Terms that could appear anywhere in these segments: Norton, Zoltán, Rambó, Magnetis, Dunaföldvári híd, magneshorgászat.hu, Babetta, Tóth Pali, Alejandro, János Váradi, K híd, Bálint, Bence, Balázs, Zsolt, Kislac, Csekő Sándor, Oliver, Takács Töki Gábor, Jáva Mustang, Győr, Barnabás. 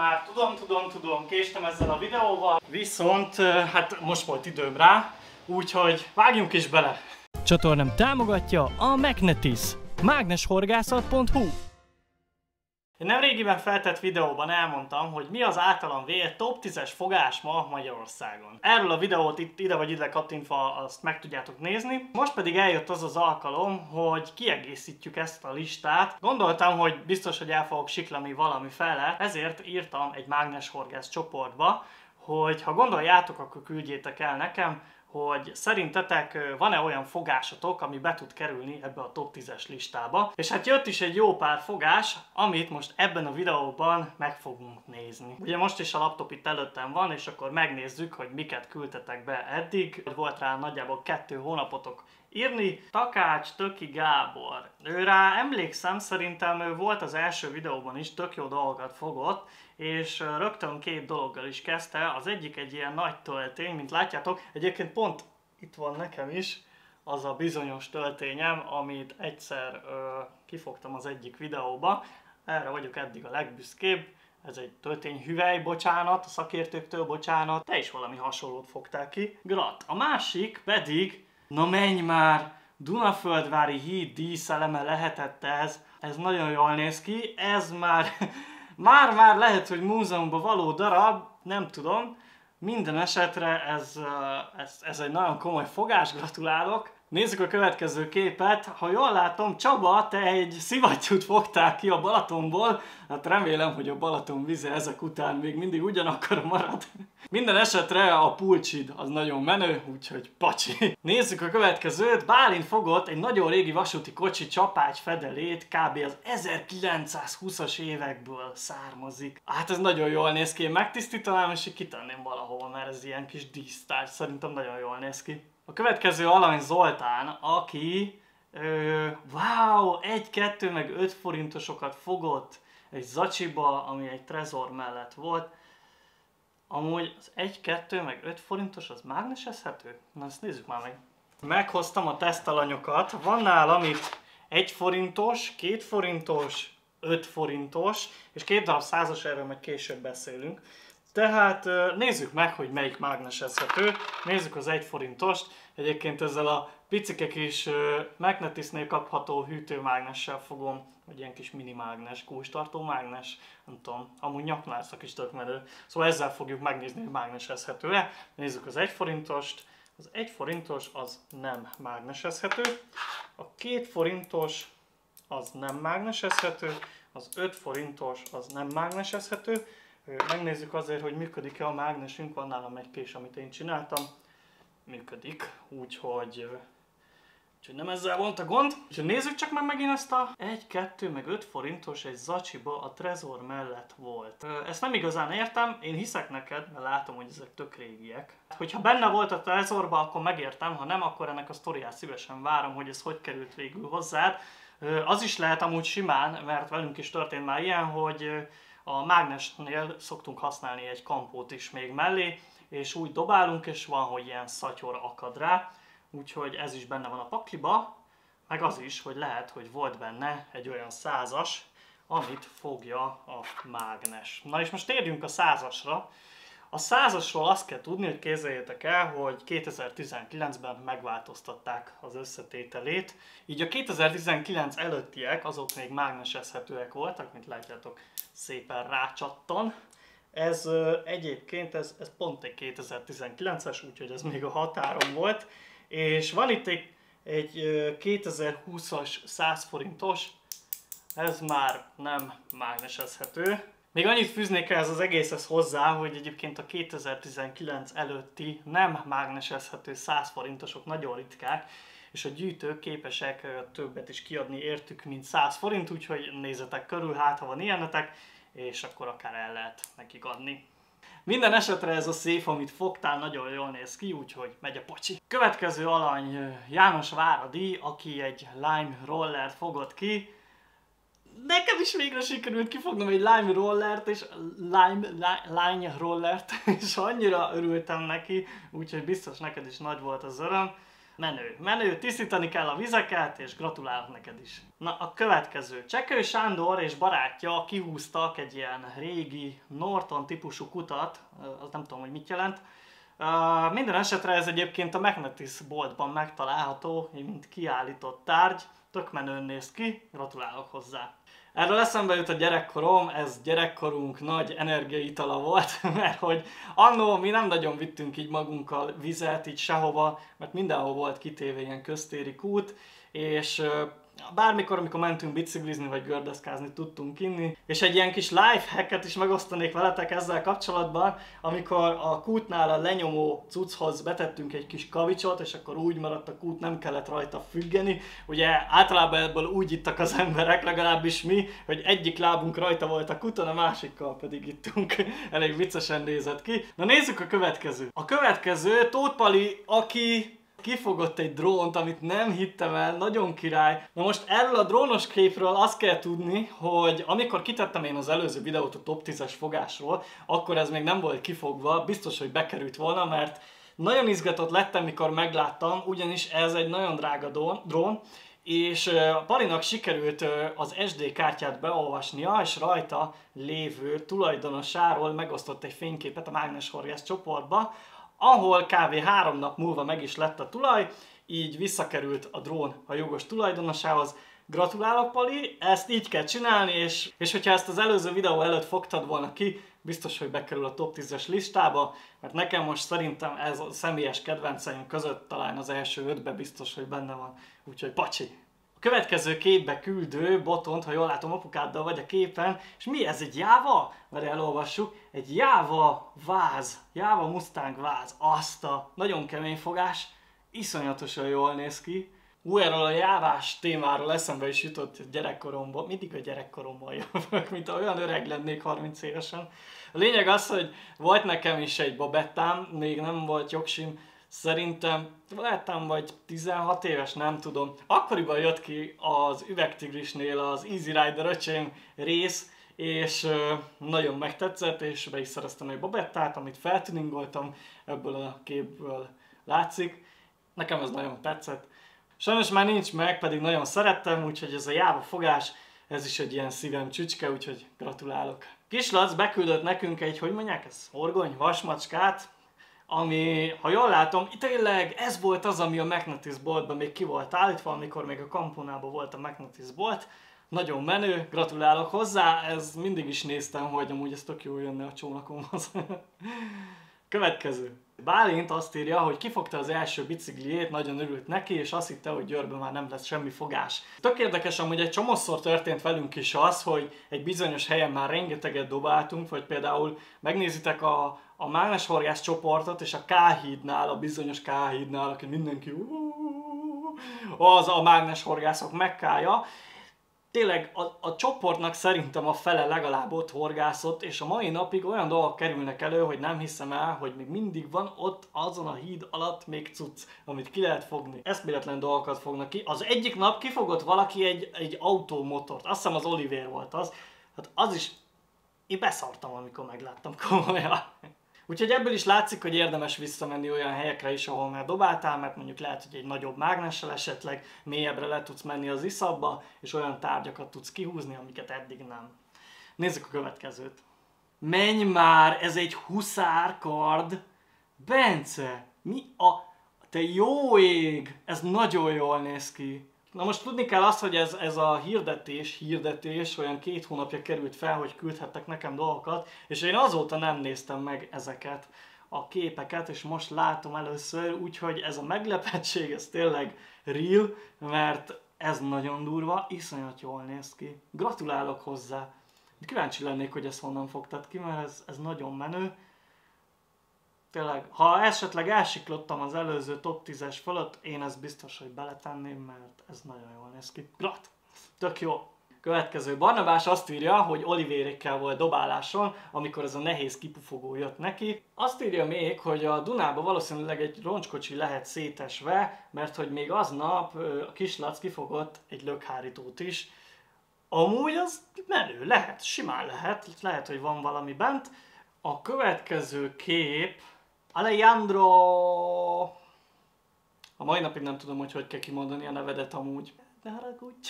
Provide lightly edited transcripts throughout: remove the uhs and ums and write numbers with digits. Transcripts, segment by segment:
Már tudom, késtem ezzel a videóval, viszont hát most volt időm rá, úgyhogy vágjunk is bele! Csatornám támogatja a Magnetis, magneshorgászat.hu. Én nemrégiben feltett videóban elmondtam, hogy mi az általam vélt top 10-es fogás ma Magyarországon. Erről a videót ide vagy ide kattintva azt meg tudjátok nézni. Most pedig eljött az az alkalom, hogy kiegészítjük ezt a listát. Gondoltam, hogy biztos, hogy el fogok siklani valami fele, ezért írtam egy mágneshorgász csoportba, hogy ha gondoljátok, akkor küldjétek el nekem, hogy szerintetek van-e olyan fogásotok, ami be tud kerülni ebbe a top 10-es listába. És hát jött is egy jó pár fogás, amit most ebben a videóban meg fogunk nézni. Ugye most is a laptop itt előttem van, és akkor megnézzük, hogy miket küldtetek be eddig. Volt rá nagyjából 2 hónapotok írni. Takács Töki Gábor. Ő rá emlékszem, szerintem ő volt az első videóban is, tök jó dolgokat fogott, és rögtön 2 dologgal is kezdte. Az egyik egy ilyen nagy töltény, mint látjátok, egyébként pont itt van nekem is az a bizonyos töltényem, amit egyszer kifogtam az egyik videóba. Erre vagyok eddig a legbüszkébb. Ez egy töltényhüvely, bocsánat, a szakértőktől bocsánat. Te is valami hasonlót fogtál ki. Grat! A másik pedig, na menj már, Dunaföldvári híd díszeleme lehetett ez. Ez nagyon jól néz ki, ez már lehet, hogy múzeumban való darab, nem tudom. Minden esetre ez egy nagyon komoly fogás, gratulálok. Nézzük a következő képet. Ha jól látom, Csaba, te egy szivattyút fogtál ki a Balatonból. Hát remélem, hogy a Balaton vize ezek után még mindig ugyanakkor marad. Minden esetre a pulcsid az nagyon menő, úgyhogy pacsi. Nézzük a következőt. Bálint fogott egy nagyon régi vasúti kocsi csapágy fedelét, kb. Az 1920-as évekből származik. Hát ez nagyon jól néz ki, én megtisztítanám és így kitenném valahol, mert ez ilyen kis dísztárgy, szerintem nagyon jól néz ki. A következő alany Zoltán, aki wow, 1, 2 meg 5 forintosokat fogott egy zacsiba, ami egy trezor mellett volt. Amúgy az 1, 2 meg 5 forintos az mágnesezhető? Na ezt nézzük már meg. Meghoztam a tesztalanyokat, van nálam itt 1 forintos, 2 forintos, 5 forintos, és 2 darab százas, erről meg később beszélünk. Tehát nézzük meg, hogy melyik mágnesezhető. Nézzük az 1 forintost. Egyébként ezzel a picike kis Magnetisnél kapható hűtőmágnessel fogom, vagy ilyen kis mini mágnes, kulcstartó mágnes, nem tudom, amúgy nyaknászak is tök menő. Szóval ezzel fogjuk megnézni, hogy mágnesezhető-e. Nézzük az 1 forintost. Az 1 forintos az nem mágnesezhető. A 2 forintos az nem mágnesezhető. Az 5 forintos az nem mágnesezhető. Megnézzük azért, hogy működik-e a mágnesünk, van nálam egy kés, amit én csináltam. Működik, úgyhogy nem ezzel volt a gond. Úgyhogy nézzük csak már megint ezt a 1, 2 meg 5 forintos egy zacsiba a trezor mellett volt. Ezt nem igazán értem, én hiszek neked, mert látom, hogy ezek tök régiek. Hogyha benne volt a trezorba, akkor megértem, ha nem, akkor ennek a sztoriát szívesen várom, hogy ez hogy került végül hozzád. Az is lehet amúgy simán, mert velünk is történt már ilyen, hogy a mágnesnél szoktunk használni egy kampót is még mellé, és úgy dobálunk, és van, hogy ilyen szatyor akad rá, úgyhogy ez is benne van a pakliba, meg az is, hogy lehet, hogy volt benne egy olyan 100-as, amit fogja a mágnes. Na és most térjünk a 100-asra. A 100-asról azt kell tudni, hogy képzeljétek el, hogy 2019-ben megváltoztatták az összetételét, így a 2019 előttiek, azok még mágnesezhetőek voltak, mint látjátok, szépen rácsattan. Ez egyébként, ez pont egy 2019-es, úgyhogy ez még a határon volt. És van itt egy 2020-as 100 forintos, ez már nem mágnesezhető. Még annyit fűznék ehhez az egészhez hozzá, hogy egyébként a 2019 előtti nem mágnesezhető 100 forintosok nagyon ritkák, és a gyűjtők képesek többet is kiadni értük, mint 100 forint, úgyhogy nézzetek körül, hát ha van ilyenetek, és akkor akár el lehet nekik adni. Minden esetre ez a szép, amit fogtál, nagyon jól néz ki, úgyhogy megy a pocsi. Következő alany János Váradi, aki egy lime rollert fogott ki. Nekem is végre sikerült kifognom egy lime rollert, és annyira örültem neki, úgyhogy biztos neked is nagy volt az öröm. Menő. Menő, tisztítani kell a vizeket, és gratulálok neked is. Na, a következő. Csekő Sándor és barátja kihúztak egy ilyen régi Norton típusú kutat, az nem tudom, hogy mit jelent. Minden esetre ez egyébként a Magnetis boltban megtalálható, mint kiállított tárgy. Tök menőn néz ki, gratulálok hozzá. Erről eszembe jut a gyerekkorom, ez gyerekkorunk nagy energiaitala volt, mert hogy annó mi nem nagyon vittünk így magunkkal vizet, így sehova, mert mindenhol volt kitéve ilyen köztéri kút, és bármikor, amikor mentünk biciklizni vagy gördeszkázni, tudtunk inni. És egy ilyen kis lifehacket is megosztanék veletek ezzel kapcsolatban, amikor a kútnál a lenyomó cucchoz betettünk egy kis kavicsot, és akkor úgy maradt a kút, nem kellett rajta függeni. Ugye általában ebből úgy ittak az emberek, legalábbis mi, hogy egyik lábunk rajta volt a kuton, a másikkal pedig ittunk. Elég viccesen nézett ki. Na nézzük a következőt. A következő Tóth Pali, aki kifogott egy drónt, amit nem hittem el, nagyon király. Na most erről a drónos képről azt kell tudni, hogy amikor kitettem én az előző videót a top 10-es fogásról, akkor ez még nem volt kifogva, biztos, hogy bekerült volna, mert nagyon izgatott lettem, mikor megláttam, ugyanis ez egy nagyon drága drón, és a Palinak sikerült az SD kártyát beolvasnia, és rajta lévő tulajdonosáról megosztott egy fényképet a Mágnes Horgász csoportba, ahol kb. 3 nap múlva meg is lett a tulaj, így visszakerült a drón a jogos tulajdonosához. Gratulálok, Pali, ezt így kell csinálni, és hogyha ezt az előző videó előtt fogtad volna ki, biztos, hogy bekerül a top 10-es listába, mert nekem most szerintem ez a személyes kedvenceim között talán az első 5-be biztos, hogy benne van, úgyhogy pacsi! A következő képbe küldő Botont, ha jól látom, apukáddal vagy a képen, és mi ez, egy Jáva? Mert elolvassuk, egy Jáva váz, Jáva Mustang váz, azt a nagyon kemény fogás, iszonyatosan jól néz ki. Erről a jávás témáról eszembe is jutott gyerekkoromban, mindig a gyerekkoromban jövök, mint olyan öreg lennék 30 évesen. A lényeg az, hogy volt nekem is egy babettám, még nem volt jogsim, szerintem lehettem vagy 16 éves, nem tudom. Akkoriban jött ki az Üvegtigrisnél az Easy Rider öcsém rész, és nagyon megtetszett, és be is szereztem egy babettát, amit feltuningoltam, ebből a képből látszik. Nekem ez nagyon tetszett. Sajnos már nincs meg, pedig nagyon szerettem, úgyhogy ez a Jáva fogás, ez is egy ilyen szívem csücske, úgyhogy gratulálok. Kislac beküldött nekünk egy, hogy mondják ez, horgony, vasmacskát, ami, ha jól látom, tényleg ez volt az, ami a Magnetis boltban még ki volt állítva, amikor még a kamponában volt a Magnetis bolt. Nagyon menő, gratulálok hozzá, ez mindig is néztem, hogy amúgy ez tök jól jönne a csónakomhoz. Következő. Bálint azt írja, hogy kifogta az első bicikliét, nagyon örült neki, és azt hitte, hogy Győrben már nem lesz semmi fogás. Tök érdekes, amúgy egy csomószor történt velünk is az, hogy egy bizonyos helyen már rengeteget dobáltunk, vagy például megnézitek a Mágnes Horgász csoportot, és a K hídnál, a bizonyos K hídnál, aki mindenki az a Mágnes Horgászok mekkája. Tényleg a csoportnak szerintem a fele legalább ott horgászott, és a mai napig olyan dolgok kerülnek elő, hogy nem hiszem el, hogy még mindig van ott azon a híd alatt még cucc, amit ki lehet fogni. Eszméletlen dolgokat fognak ki. Az egyik nap kifogott valaki egy automotort, azt hiszem az Oliver volt az. Hát az is, én beszartam, amikor megláttam, komolyan. Úgyhogy ebből is látszik, hogy érdemes visszamenni olyan helyekre is, ahol már dobáltál, mert mondjuk lehet, hogy egy nagyobb mágnessel esetleg mélyebbre le tudsz menni az iszapba, és olyan tárgyakat tudsz kihúzni, amiket eddig nem. Nézzük a következőt. Menj már, ez egy huszárkard! Bence, mi a... Te jó ég! Ez nagyon jól néz ki! Na most tudni kell azt, hogy ez a hirdetés olyan 2 hónapja került fel, hogy küldhettek nekem dolgokat, és én azóta nem néztem meg ezeket a képeket, és most látom először, úgyhogy ez a meglepettség, ez tényleg real, mert ez nagyon durva, iszonyat jól néz ki. Gratulálok hozzá! Kíváncsi lennék, hogy ezt honnan fogtad ki, mert ez nagyon menő. Tényleg, ha esetleg elsiklottam az előző top 10-es fölött, én ezt biztos, hogy beletenném, mert ez nagyon jól néz ki. Grat! Tök jó! Következő. Barnabás azt írja, hogy Olivérékkel volt dobáláson, amikor ez a nehéz kipufogó jött neki. Azt írja még, hogy a Dunába valószínűleg egy roncskocsi lehet szétesve, mert hogy még aznap a Kislac kifogott egy lökhárítót is. Amúgy az menő, lehet, simán lehet, hogy van valami bent. A következő kép... Alejandro A mai napig nem tudom, hogy kell kimondani a nevedet amúgy. Ne haragudj!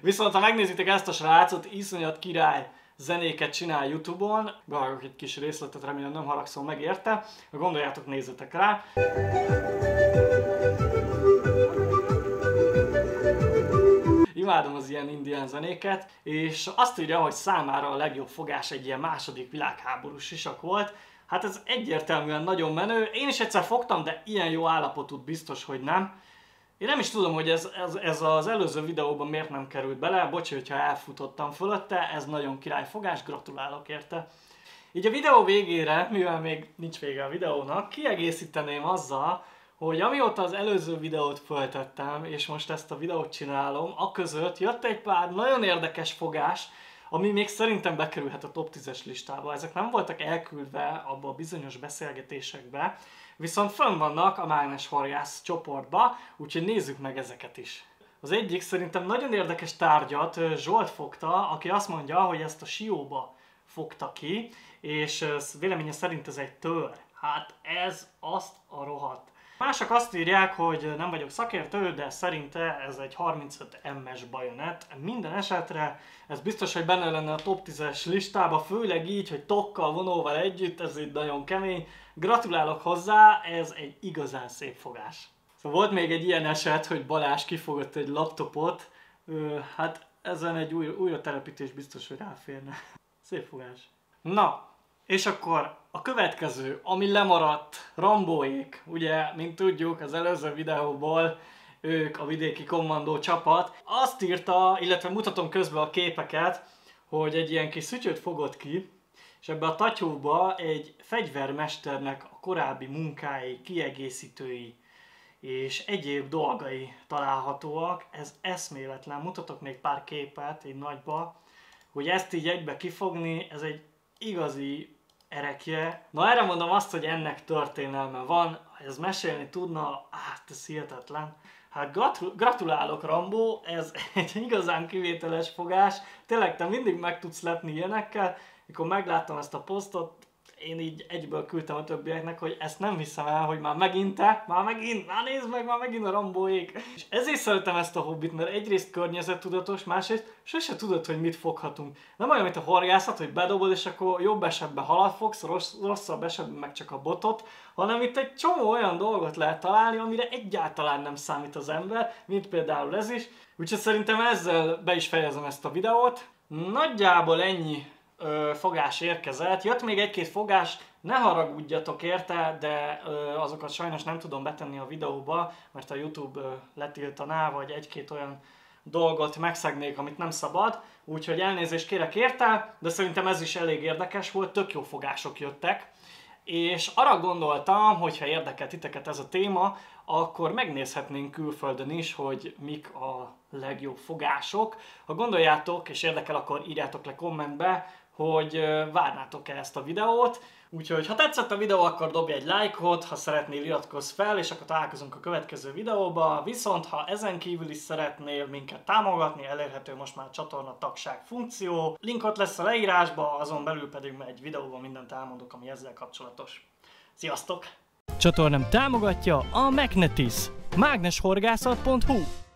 Viszont ha megnézitek ezt a srácot, iszonyat király zenéket csinál YouTube-on. Bevágok egy kis részletet, remélem nem haragszol meg érte. Ha gondoljátok, nézzetek rá. Imádom az ilyen indián zenéket, és azt írja, hogy számára a legjobb fogás egy ilyen második világháborús sisak volt. Hát ez egyértelműen nagyon menő. Én is egyszer fogtam, de ilyen jó állapotút biztos, hogy nem. Én nem is tudom, hogy ez az előző videóban miért nem került bele, bocsi, hogyha elfutottam fölötte, ez nagyon királyfogás, gratulálok érte. Így a videó végére, mivel még nincs vége a videónak, kiegészíteném azzal, hogy amióta az előző videót föltettem, és most ezt a videót csinálom, a között jött egy pár nagyon érdekes fogás, ami még szerintem bekerülhet a top 10-es listába. Ezek nem voltak elküldve abba a bizonyos beszélgetésekbe, viszont fönn vannak a mágneshorgász csoportba, úgyhogy nézzük meg ezeket is. Az egyik szerintem nagyon érdekes tárgyat Zsolt fogta, aki azt mondja, hogy ezt a sióba fogta ki, és véleménye szerint ez egy tör. Hát ez azt a rohadt. Mások azt írják, hogy nem vagyok szakértő, de szerinte ez egy 35 mm-es bajonett. Minden esetre ez biztos, hogy benne lenne a top 10-es listába, főleg így, hogy tokkal, vonóval együtt, ez itt nagyon kemény. Gratulálok hozzá, ez egy igazán szép fogás. Szóval volt még egy ilyen eset, hogy Balázs kifogott egy laptopot, hát ezen egy újra telepítés biztos, hogy ráférne. Szép fogás. Na! És akkor a következő, ami lemaradt, Rambóék. Ugye, mint tudjuk, az előző videóból ők a vidéki kommandó csapat. Azt írta, illetve mutatom közben a képeket, hogy egy ilyen kis szütyöt fogott ki, és ebbe a tatyóba egy fegyvermesternek a korábbi munkái, kiegészítői és egyéb dolgai találhatóak. Ez eszméletlen. Mutatok még pár képet, így nagyba, hogy ezt így egybe kifogni, ez egy igazi erekje. Na erre mondom azt, hogy ennek történelme van, ha ez mesélni tudna, hát ez hihetetlen. Hát gratulálok Rambó, ez egy igazán kivételes fogás, tényleg te mindig meg tudsz lepni ilyenekkel, mikor megláttam ezt a posztot, én így egyből küldtem a többieknek, hogy ezt nem hiszem el, hogy már megint te, már nézd meg, már megint a Rambóék. És ezért szeretem ezt a hobbit, mert egyrészt környezettudatos, másrészt sose tudod, hogy mit foghatunk. Nem olyan, mint a horgászat, hogy bedobod, és akkor jobb esetben halat fogsz, rosszabb esetben meg csak a botot, hanem itt egy csomó olyan dolgot lehet találni, amire egyáltalán nem számít az ember, mint például ez is. Úgyhogy szerintem ezzel be is fejezem ezt a videót. Nagyjából ennyi fogás érkezett. Jött még egy-két fogás, ne haragudjatok érte, de azokat sajnos nem tudom betenni a videóba, mert a YouTube letiltaná, vagy egy-két olyan dolgot megszegnék, amit nem szabad. Úgyhogy elnézést kérek érte, de szerintem ez is elég érdekes volt, tök jó fogások jöttek. És arra gondoltam, hogy ha érdekel titeket ez a téma, akkor megnézhetnénk külföldön is, hogy mik a legjobb fogások. Ha gondoljátok és érdekel, akkor írjátok le kommentbe, hogy várnátok-e ezt a videót. Úgyhogy ha tetszett a videó, akkor dobj egy lájkot, ha szeretnél, iratkozz fel, és akkor találkozunk a következő videóban. Viszont ha ezen kívül is szeretnél minket támogatni, elérhető most már a csatorna tagság funkció. Link ott lesz a leírásba, azon belül pedig egy videóban mindent elmondok, ami ezzel kapcsolatos. Sziasztok! Csatornám támogatja a Magnetis, magneshorgászat.hu.